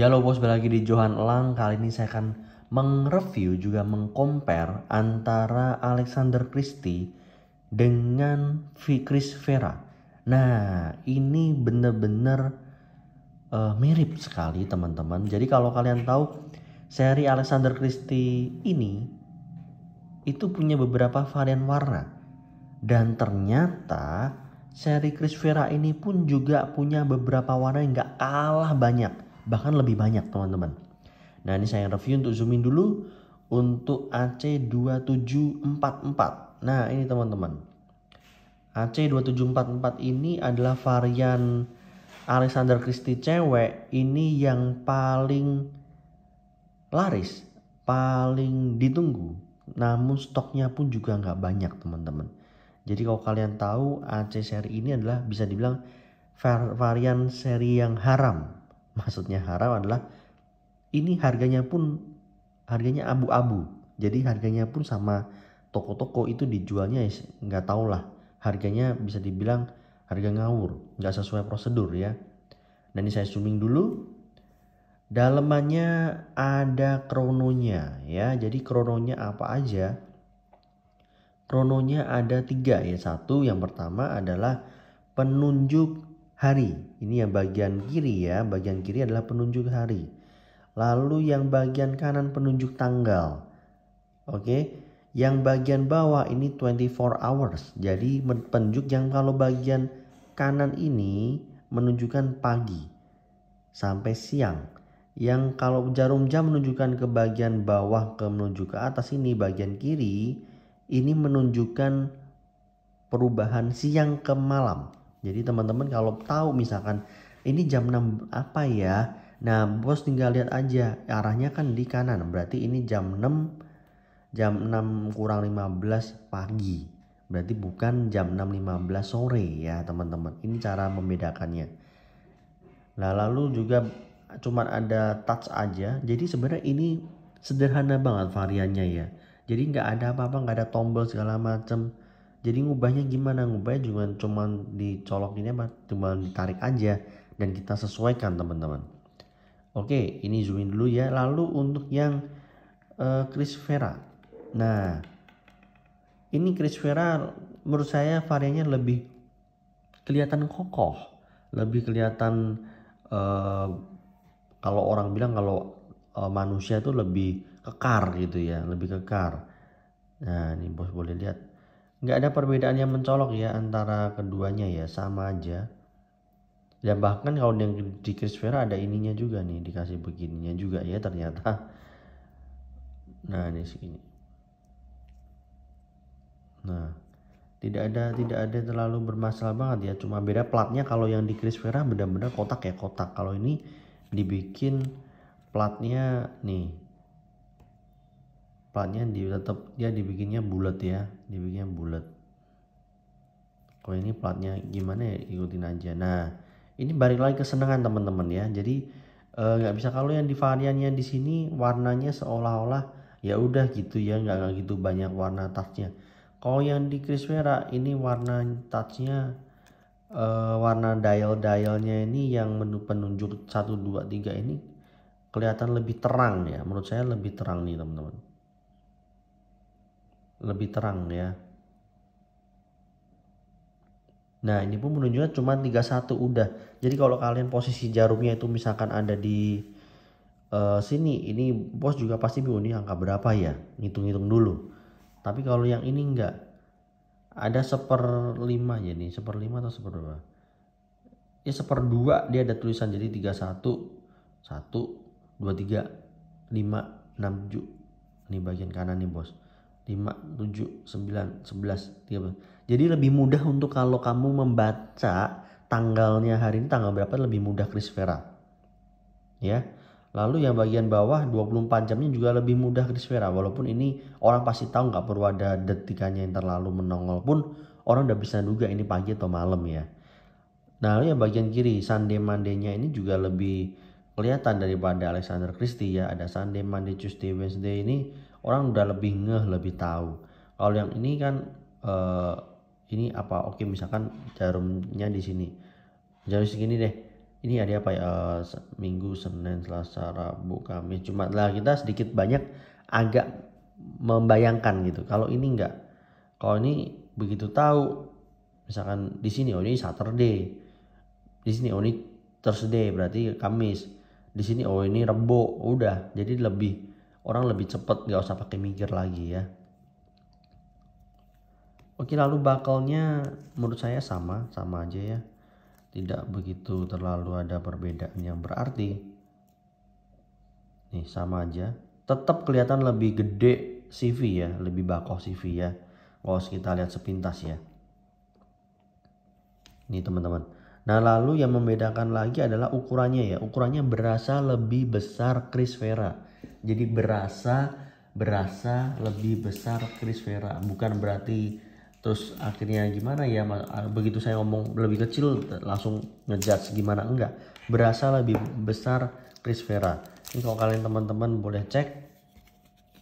Halo bos, balik lagi di Johan Elang. Kali ini saya akan mengreview juga mengcompare antara Alexandre Christie dengan Christ Verra. Nah, ini bener-bener mirip sekali teman-teman. Jadi kalau kalian tahu seri Alexandre Christie ini itu punya beberapa varian warna. Dan ternyata seri Christ Verra ini pun juga punya beberapa warna yang gak kalah banyak. Bahkan lebih banyak teman-teman. Nah, ini saya review untuk zoomin dulu untuk AC2744. Nah, ini teman-teman, AC2744 ini adalah varian Alexandre Christie cewek ini yang paling laris, paling ditunggu. Namun stoknya pun juga nggak banyak teman-teman. Jadi kalau kalian tahu, AC seri ini adalah bisa dibilang varian seri yang haram. Maksudnya haram adalah ini harganya abu-abu. Jadi harganya pun sama toko-toko itu dijualnya nggak tau lah. Harganya bisa dibilang harga ngawur, nggak sesuai prosedur ya. Dan ini saya zooming dulu. Dalemannya ada krononya ya. Jadi krononya apa aja? Krononya ada 3 ya. Satu, yang pertama adalah penunjuk hari. Ini yang bagian kiri ya, bagian kiri adalah penunjuk hari. Lalu yang bagian kanan penunjuk tanggal. Oke. Yang bagian bawah ini 24 hours. Jadi penunjuk yang kalau bagian kanan ini menunjukkan pagi sampai siang. Yang kalau jarum jam menunjukkan ke bagian bawah ke menuju ke atas ini, bagian kiri ini menunjukkan perubahan siang ke malam. Jadi teman-teman kalau tahu misalkan ini jam 6 apa ya. Nah, bos tinggal lihat aja, arahnya kan di kanan. Berarti ini jam 6 kurang 15 pagi. Berarti bukan jam 6.15 sore ya teman-teman. Ini cara membedakannya. Nah, lalu juga cuman ada touch aja. Jadi sebenarnya ini sederhana banget variannya ya. Jadi nggak ada apa-apa, nggak ada tombol segala macam. Jadi ngubahnya gimana? Ngubahnya juga cuman dicolokinnya, cuma ditarik aja dan kita sesuaikan teman-teman. Oke, ini zoomin dulu ya. Lalu untuk yang Christ Verra. Nah, ini Christ Verra menurut saya variannya lebih kelihatan kokoh, lebih kelihatan kalau orang bilang kalau manusia itu lebih kekar gitu ya, lebih kekar. Nah, ini bos boleh lihat. Nggak ada perbedaan yang mencolok ya antara keduanya ya, sama aja. Dan bahkan kalau di Christ Verra ada ininya juga nih, dikasih begininya juga ya ternyata. Nah, ini segini. Nah, tidak ada terlalu bermasalah banget ya, cuma beda platnya. Kalau yang di Christ Verra benar-benar kotak ya, kotak. Kalau ini dibikin platnya nih. Platnya tetap ya, dibikinnya bulat ya, dibikinnya bulat. Kalau ini platnya gimana ya, ikutin aja. Nah, ini balik lagi kesenangan teman-teman ya. Jadi nggak bisa kalau yang di variannya di sini warnanya seolah-olah ya udah gitu ya, nggak gitu banyak warna touchnya. Kalau yang di Christ Verra ini warna touchnya warna dial-dialnya ini yang penunjuk 1, 2, 3 ini kelihatan lebih terang ya. Menurut saya lebih terang nih teman-teman. Lebih terang ya. Nah, ini pun menunjukkan cuma 31 udah. Jadi kalau kalian posisi jarumnya itu misalkan ada di sini, ini bos juga pasti bingung ini angka berapa ya, ngitung-ngitung dulu. Tapi kalau yang ini enggak, ada 1/5 ya nih, 1/5 atau seperberapa ya, 1/2 dia ada tulisan. Jadi 31 1 2 3 5 6 7. Ini bagian kanan nih bos, 5, 7, 9, 11, 13. Jadi lebih mudah untuk kalau kamu membaca tanggalnya hari ini tanggal berapa, lebih mudah Christ Verra ya. Lalu yang bagian bawah 24 jamnya juga lebih mudah Christ Verra. Walaupun ini orang pasti tahu, nggak perlu ada detikannya yang terlalu menongol pun orang udah bisa duga ini pagi atau malam ya. Nah, lalu yang bagian kiri Sunday Monday-nya ini juga lebih kelihatan daripada Alexandre Christie ya. Ada Sunday, Monday, Tuesday, Wednesday, ini orang udah lebih ngeh, lebih tahu. Kalau yang ini kan ini apa? Oke, misalkan jarumnya di sini. Jarum segini deh. Ini ada apa ya, Minggu, Senin, Selasa, Rabu, Kamis, Jumat. Lah kita sedikit banyak agak membayangkan gitu. Kalau ini enggak, kalau ini begitu tahu, misalkan di sini oh ini Saturday, di sini oh ini Thursday berarti Kamis, di sini oh ini Rebo, udah. Jadi lebih, orang lebih cepat, nggak usah pakai mikir lagi ya. Oke, lalu bakalnya menurut saya sama aja ya. Tidak begitu terlalu ada perbedaan yang berarti. Nih sama aja. Tetap kelihatan lebih gede CV ya, lebih bakoh CV ya. Kalau kita lihat sepintas ya. Ini teman-teman. Nah lalu yang membedakan lagi adalah ukurannya ya. Ukurannya berasa lebih besar Christ Verra. Jadi berasa lebih besar Christ Verra. Bukan berarti terus akhirnya gimana ya, begitu saya ngomong lebih kecil langsung ngejudge gimana, enggak. Berasa lebih besar Christ Verra. Ini kalau kalian teman-teman boleh cek,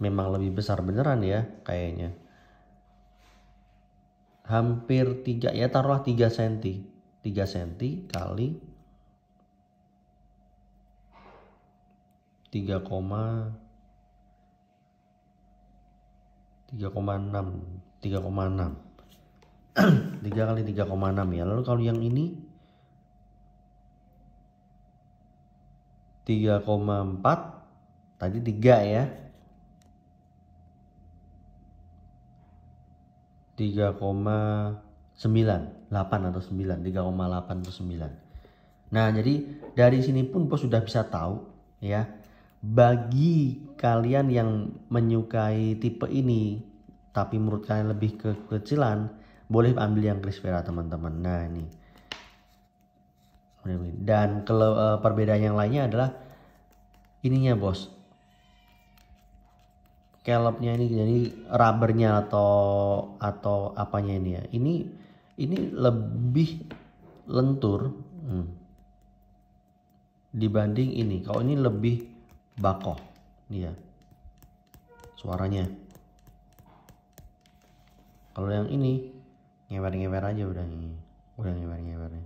memang lebih besar beneran ya kayaknya. Hampir 3 ya, taruhlah 3 cm. 3 cm kali 3,6. 3 kali 3,6 ya. Lalu kalau yang ini 3,4, tadi 3 ya, 3,8 atau 9. Nah jadi dari sini pun Bos sudah bisa tahu ya. Bagi kalian yang menyukai tipe ini tapi menurut kalian lebih kekecilan, boleh ambil yang Christ Verra teman-teman. Nah ini. Dan perbedaan yang lainnya adalah ininya Bos. Kelopnya ini, jadi rubbernya atau apanya ini ya. Ini lebih lentur dibanding ini. Kalau ini lebih bakoh. Ini ya. Suaranya. Kalau yang ini ngewer-ngewer aja udah nih. Udah ngewer-ngewernya.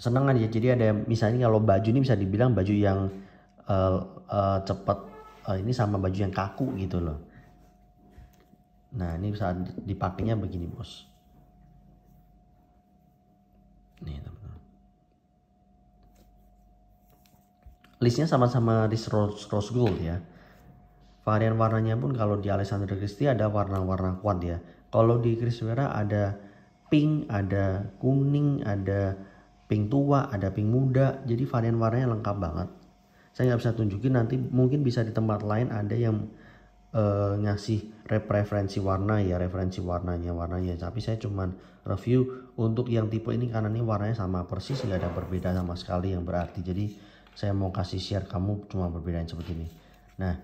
Seneng aja. Jadi ada misalnya kalau baju ini bisa dibilang baju yang cepet. Ini sama baju yang kaku gitu loh. Nah ini bisa dipakainya begini Bos. Nih teman-teman. Listnya sama-sama rose gold ya. Varian warnanya pun kalau di Alexandre Christie ada warna-warna kuat ya. Kalau di Christ Verra ada pink, ada kuning, ada pink tua, ada pink muda. Jadi varian warnanya lengkap banget. Saya nggak bisa tunjukin, nanti mungkin bisa di tempat lain ada yang ngasih referensi warna ya, referensi warnanya. Tapi saya cuman review untuk yang tipe ini karena ini warnanya sama persis, nggak ada perbedaan sama sekali yang berarti. Jadi saya mau kasih share kamu cuma perbedaan seperti ini. Nah.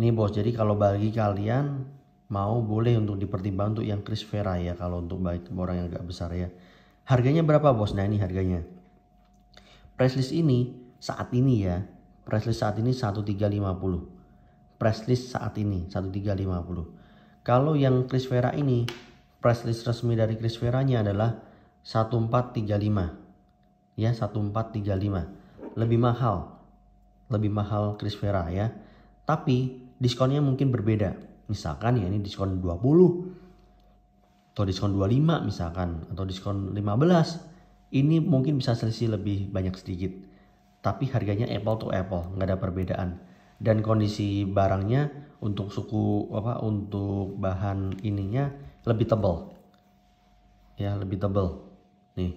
Ini Bos, jadi kalau bagi kalian mau boleh untuk dipertimbang untuk yang Christ Verra ya. Kalau untuk baik orang yang agak besar ya. Harganya berapa Bos? Nah ini harganya. Price list ini saat ini ya. Price list saat ini 1.350. Price list saat ini 1.350. Kalau yang Christ Verra ini, price list resmi dari Christ Verra-nya adalah 1.435. Ya 1.435. Lebih mahal. Lebih mahal Christ Verra ya. Tapi diskonnya mungkin berbeda. Misalkan ya ini diskon 20. Atau diskon 25 misalkan. Atau diskon 15. Ini mungkin bisa selisih lebih banyak sedikit. Tapi harganya apple to apple. Nggak ada perbedaan. Dan kondisi barangnya untuk untuk bahan ininya lebih tebal. Ya lebih tebal. Nih.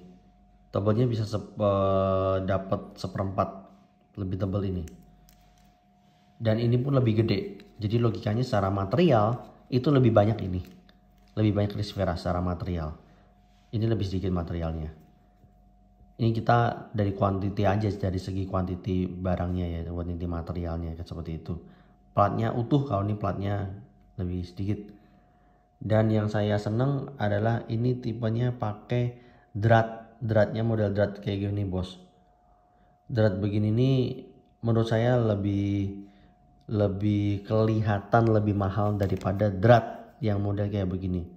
Tebalnya bisa dapat 1/4. Lebih tebal ini. Dan ini pun lebih gede. Jadi logikanya secara material itu lebih banyak ini. Lebih banyak Christ Verra secara material. Ini lebih sedikit materialnya. Ini kita dari quantity aja, dari segi quantity barangnya ya. Quantity materialnya seperti itu. Platnya utuh, kalau ini platnya lebih sedikit. Dan yang saya seneng adalah ini tipenya pakai drat. Dratnya model drat kayak gini Bos. Drat begini nih menurut saya lebih kelihatan lebih mahal daripada drat yang model kayak begini.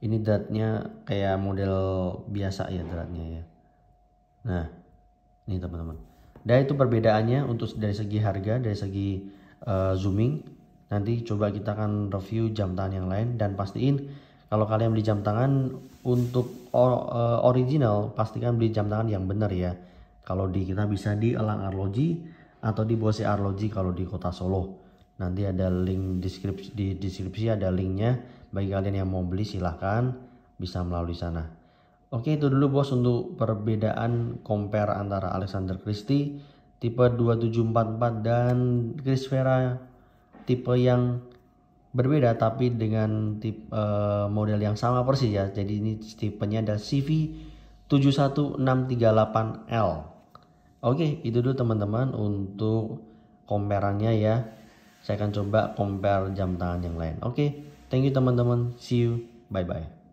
Ini dratnya kayak model biasa ya dratnya ya. Nah, ini teman-teman. Dan itu perbedaannya untuk dari segi harga, dari segi zooming. Nanti coba kita akan review jam tangan yang lain, dan pastiin kalau kalian beli jam tangan untuk original, pastikan beli jam tangan yang benar ya. Kalau di kita bisa di Elang Arloji atau di Bossi Arloji kalau di kota Solo. Nanti ada link di deskripsi ada linknya, bagi kalian yang mau beli silahkan bisa melalui sana. Oke, itu dulu bos untuk perbedaan compare antara Alexandre Christie tipe 2744 dan Christ Verra tipe yang berbeda tapi dengan tipe model yang sama persis ya. Jadi ini tipenya ada CV71638L. Oke, itu dulu teman-teman untuk comparannya ya. Saya akan coba compare jam tangan yang lain. Oke, thank you teman-teman. See you. Bye-bye.